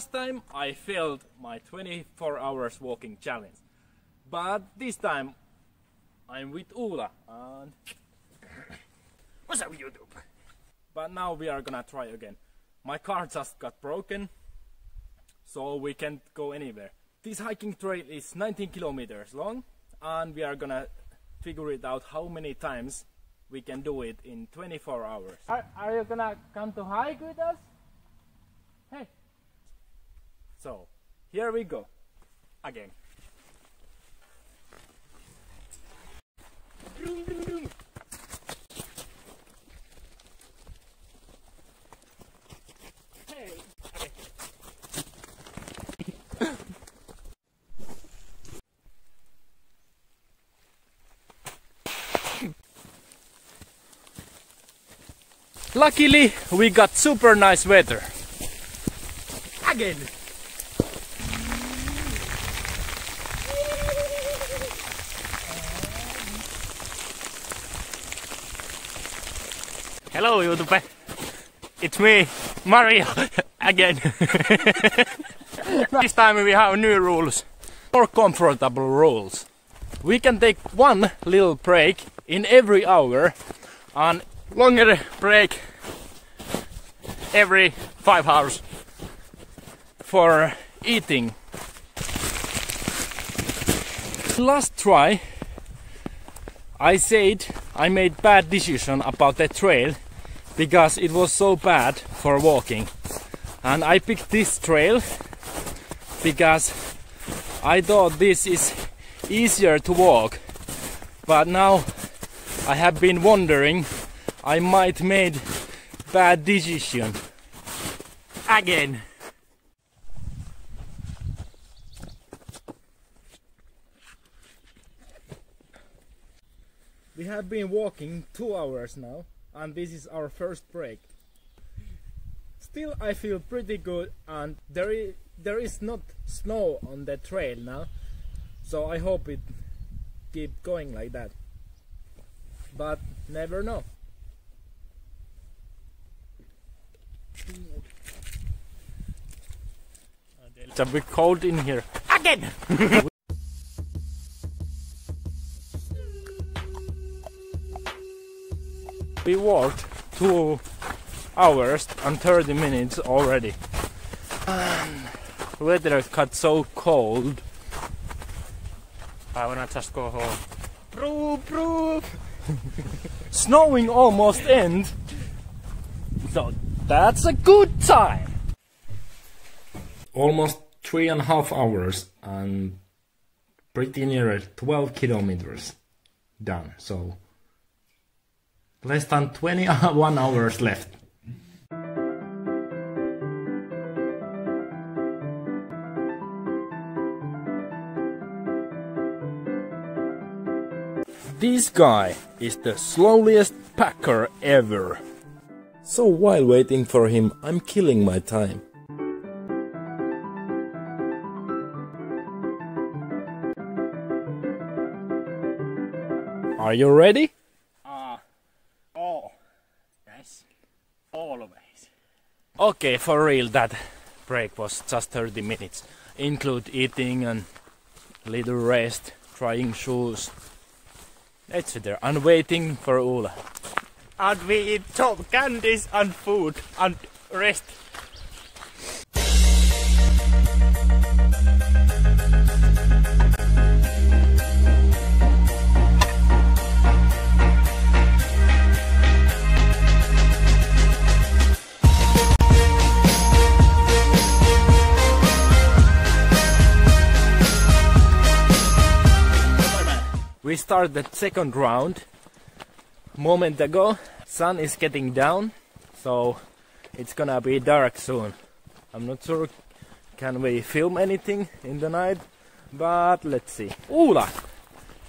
Last time I failed my 24 hours walking challenge, but this time I'm with Ola and... What's up, YouTube? But now we are gonna try again. My car just got broken, so we can't go anywhere. This hiking trail is 19 kilometers long, and we are gonna figure it out how many times we can do it in 24 hours. Are you gonna come to hike with us? Hey! So, here we go, again. Luckily, we got super nice weather. Again! Hello, YouTube! It's me, Mario, again! This time we have new rules. More comfortable rules. We can take one little break in every hour and longer break every 5 hours for eating. Last try I said I made bad decision about the trail because it was so bad for walking, and I picked this trail because I thought this is easier to walk, but now I have been wondering I might made bad decision again. We have been walking 2 hours now, and this is our first break. Still I feel pretty good, and there is not snow on the trail now, so I hope it keeps going like that, but never know. It's a bit cold in here. Again! We walked 2 hours and 30 minutes already. Weather got so cold. I wanna just go home. Snowing almost end. So that's a good time! Almost 3.5 hours and pretty near 12 kilometers done, so less than 21 hours left. This guy is the slowest packer ever. So while waiting for him, I'm killing my time. Are you ready? Oh, yes, always. Okay, for real, that break was just 30 minutes. Include eating and little rest, trying shoes, etc. And waiting for Ola. And we eat top candies and food and rest. We start the second round. Moment ago, sun is getting down, so it's gonna be dark soon. I'm not sure can we film anything in the night, but let's see. Ola,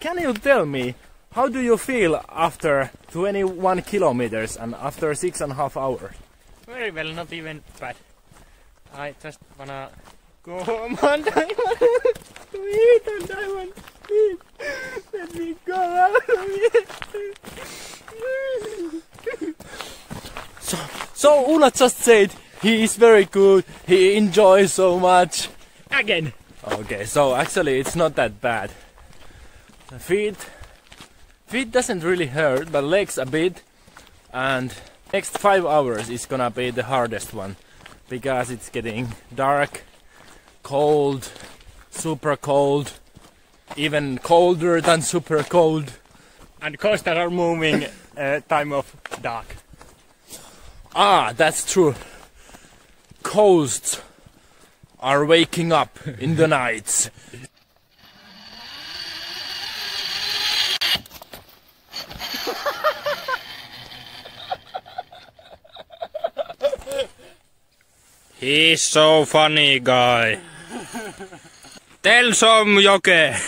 can you tell me how do you feel after 21 kilometers and after 6.5 hours? Very well, not even bad. I just wanna go home and I want to eat and I want to sleep. Let me go out of here. So Ola just said He is very good. He enjoys so much. Again. Okay, so actually it's not that bad. The feet doesn't really hurt, but legs a bit. And next 5 hours is gonna be the hardest one, because it's getting dark, cold, super cold, even colder than super cold. And coasters are moving time of dark. Ah, that's true. Coasts are waking up in the nights. He's so funny guy. Tell some joke.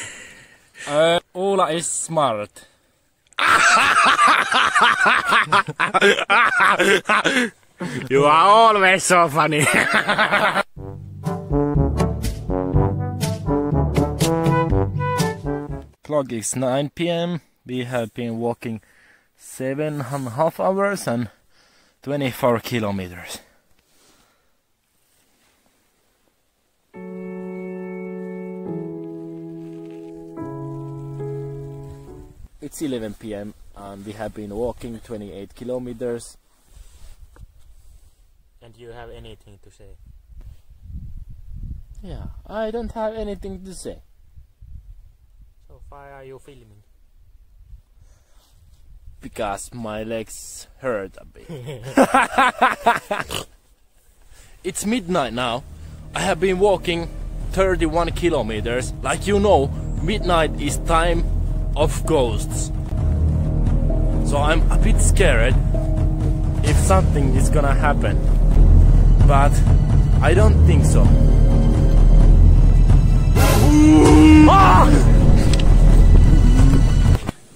Ola is smart. You are always so funny. Clock is 9 PM. We have been walking 7.5 hours and 24 kilometers. It's 11 PM and we have been walking 28 kilometers. And you have anything to say? Yeah, I don't have anything to say. So why are you filming? Because my legs hurt a bit. It's midnight now. I have been walking 31 kilometers. Like you know, midnight is time of ghosts. So I'm a bit scared if something is gonna happen. But I don't think so.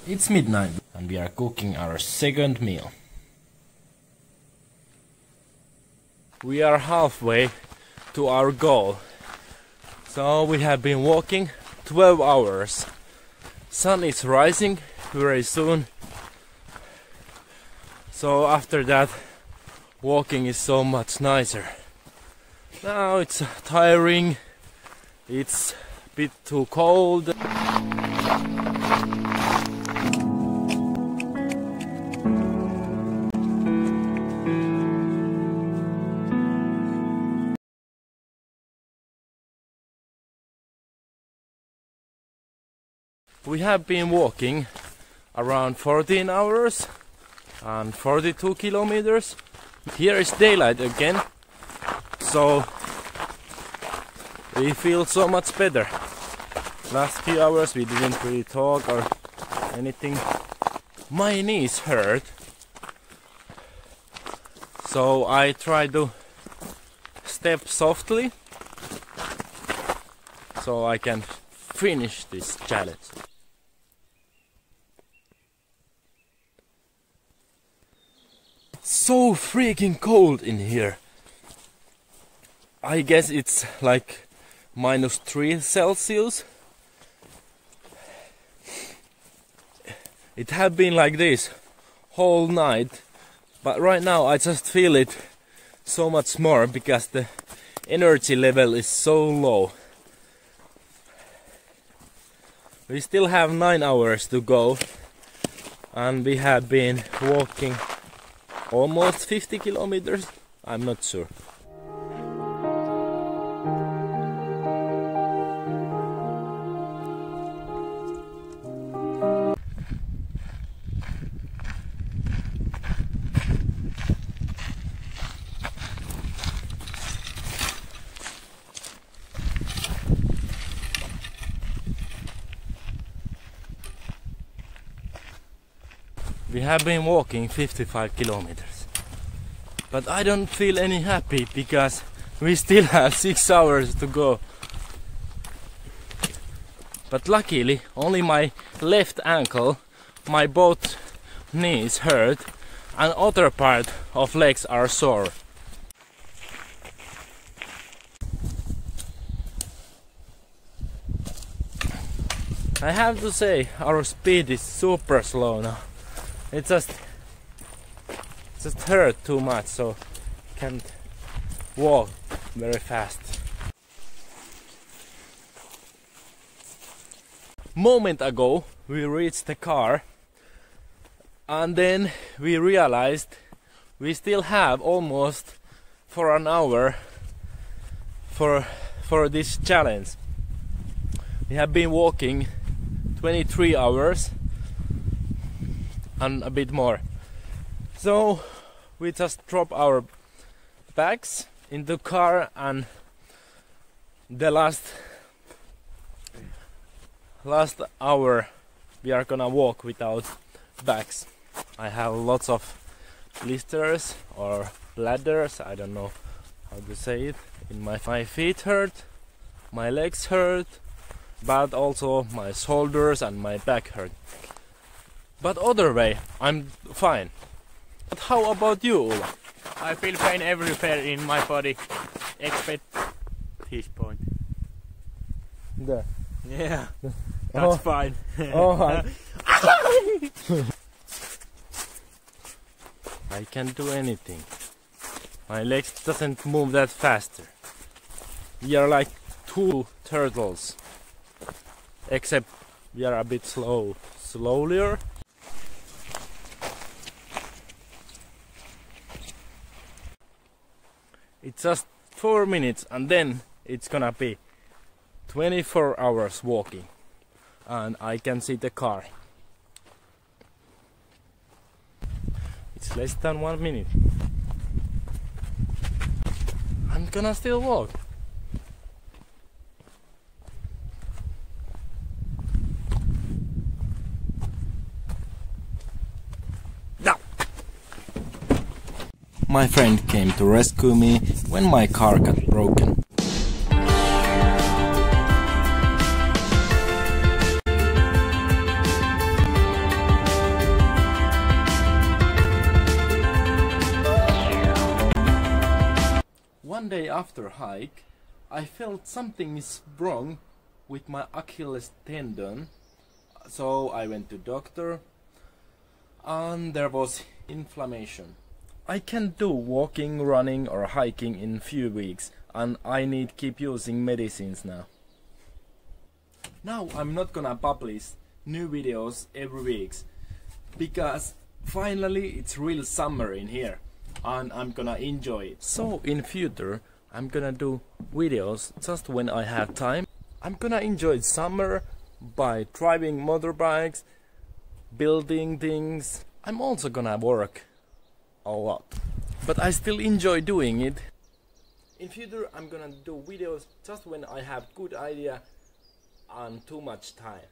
It's midnight and we are cooking our second meal. We are halfway to our goal. So we have been walking 12 hours. Sun is rising very soon. So after that, walking is so much nicer. Now it's tiring. It's a bit too cold. We have been walking around 14 hours and 42 kilometers. Here is daylight again, so we feel so much better. Last few hours we didn't really talk or anything. My knees hurt, so I try to step softly so I can finish this challenge. So freaking cold in here. I guess it's like -3°C. It had been like this whole night, but right now I just feel it so much more because the energy level is so low. We still have 9 hours to go and we have been walking almost 50 kilometers, I'm not sure. We have been walking 55 kilometers, but I don't feel any happy because we still have 6 hours to go. But luckily only my left ankle, my both knees hurt and other part of legs are sore. I have to say our speed is super slow now. It just hurt too much, so can't walk very fast. Moment ago we reached the car, and then we realized we still have almost for an hour for this challenge. We have been walking 23 hours and a bit more. So we just drop our bags in the car, and the last hour we are gonna walk without bags. I have lots of blisters or bladders, I don't know how to say it. In my feet hurt, my legs hurt, but also my shoulders and my back hurt. But other way, I'm fine. But how about you, Ola? I feel pain everywhere in my body, except this point. There. Yeah, that's fine. Oh, I can't do anything. My legs doesn't move that faster. We are like two turtles, except we are a bit slowlier. It's just 4 minutes, and then it's gonna be 24 hours walking, and I can see the car. It's less than 1 minute. I'm gonna still walk. My friend came to rescue me when my car got broken. One day after hike, I felt something is wrong with my Achilles tendon, so I went to doctor, and there was inflammation. I can't do walking, running or hiking in few weeks, and I need keep using medicines now. Now I'm not gonna publish new videos every week, because finally it's real summer in here and I'm gonna enjoy it. So in future I'm gonna do videos just when I have time. I'm gonna enjoy summer by driving motorbikes, building things. I'm also gonna work a lot, but I still enjoy doing it. In future I'm gonna do videos just when I have good idea and too much time.